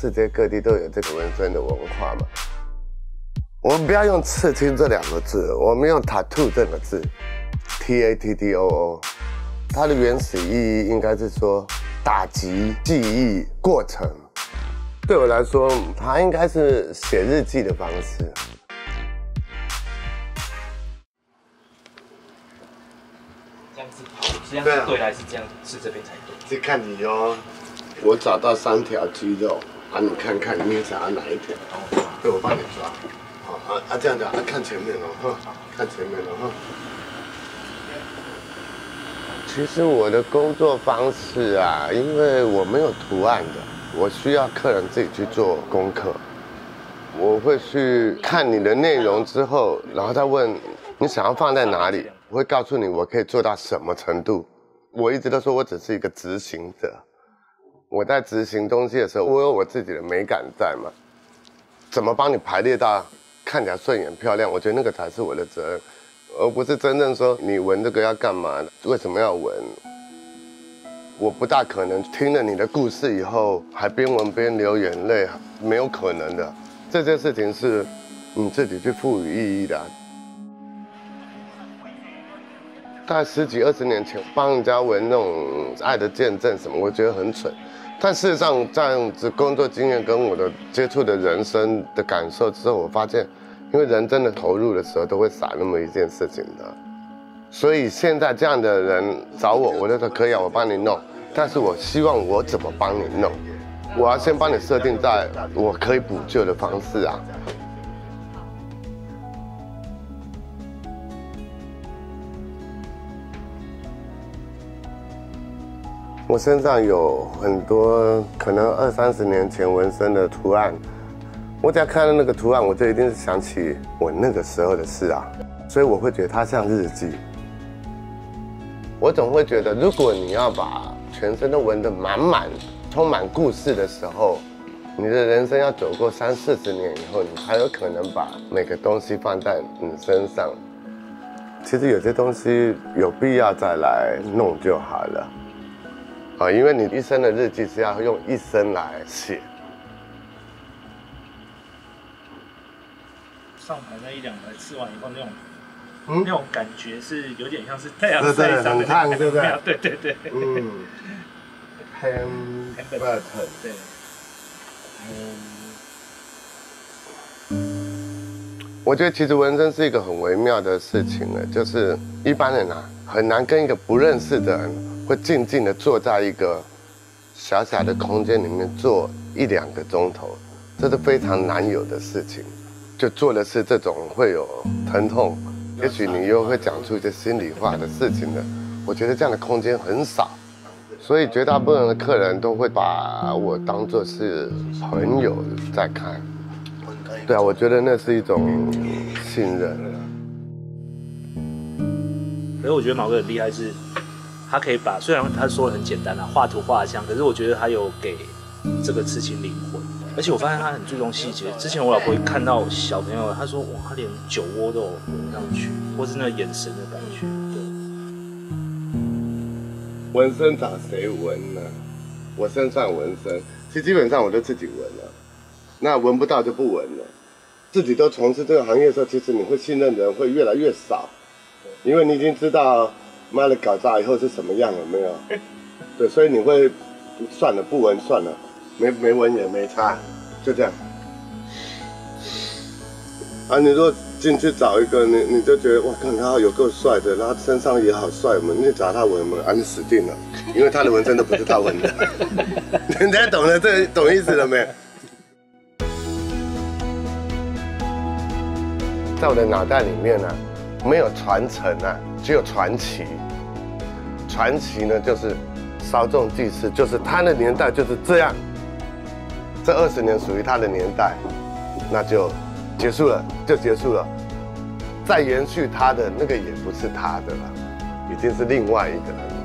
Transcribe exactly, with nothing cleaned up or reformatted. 世界各地都有这个纹身的文化嘛。我们不要用刺青这两个字，我们用 tattoo 这个字 ，T A T T O O， 它的原始意义应该是说打击记忆过程。对我来说，它应该是写日记的方式。 这样对还是这样？是这边才对。就看你哦。我找到三条肌肉，啊，你看看你想要哪一条？对，我帮你抓。好啊啊，这样子啊，看前面哦，哈，看前面哦，哈。其实我的工作方式啊，因为我没有图案的，我需要客人自己去做功课。我会去看你的内容之后，然后再问你想要放在哪里。 我会告诉你我可以做到什么程度。我一直都说我只是一个执行者，我在执行东西的时候，我有我自己的美感在嘛。怎么帮你排列到看起来顺眼漂亮？我觉得那个才是我的责任，而不是真正说你纹这个要干嘛？为什么要纹？我不大可能听了你的故事以后还边纹边流眼泪，没有可能的。这件事情是你自己去赋予意义的啊。 大概十几二十年前，帮人家纹那种爱的见证什么，我觉得很蠢。但事实上，这样子工作经验跟我的接触的人生的感受之后，我发现，因为人真的投入的时候，都会傻那么一件事情的。所以现在这样的人找我，我就说可以啊，我帮你弄。但是我希望我怎么帮你弄，我要先帮你设定在我可以补救的方式啊。 我身上有很多可能二三十年前纹身的图案，我只要看到那个图案，我就一定是想起我那个时候的事啊，所以我会觉得它像日记。我总会觉得，如果你要把全身都纹得满满、充满故事的时候，你的人生要走过三四十年以后，你才有可能把每个东西放在你身上。其实有些东西有必要再来弄就好了。 啊，因为你一生的日记是要用一生来写。上台那一两排吃完以后，那种、嗯、那种感觉是有点像是太阳晒伤的感觉，对不对？对对对。嗯。Hamilton 对。嗯。我觉得其实纹身是一个很微妙的事情了，就是一般人啊很难跟一个不认识的人。 会静静地坐在一个小小的空间里面坐一两个钟头，这是非常难有的事情。就做的是这种会有疼痛，也许你又会讲出一些心里话的事情的。我觉得这样的空间很少，所以绝大部分的客人都会把我当作是朋友在看。对啊，我觉得那是一种信任。可是我觉得毛哥很厉害是。 他可以把，虽然他说的很简单啦、啊，画图画像，可是我觉得他有给这个刺青灵魂，而且我发现他很注重细节。之前我老婆一看到小朋友，她说哇，他连酒窝都有纹上去，或是那眼神的感觉。对，纹身找谁纹呢？我身上纹身，其实基本上我都自己纹了，那纹不到就不纹了。自己都从事这个行业的时候，其实你会信任的人会越来越少，因为你已经知道。 妈的，搞砸以后是什么样了没有？对，所以你会算了，不闻算了，没没闻也没差，就这样。啊，你如果进去找一个，你你就觉得哇，看他有够帅的，他身上也好帅嘛，你就找他闻嘛，啊，你死定了，因为他的纹身都不是他纹的。人家懂了这懂意思了没？在我的脑袋里面呢、啊，没有传承啊。 只有传奇，传奇呢就是稍纵即逝，就是他的年代就是这样，这二十年属于他的年代，那就结束了，就结束了，再延续他的那个也不是他的了，已经是另外一个人。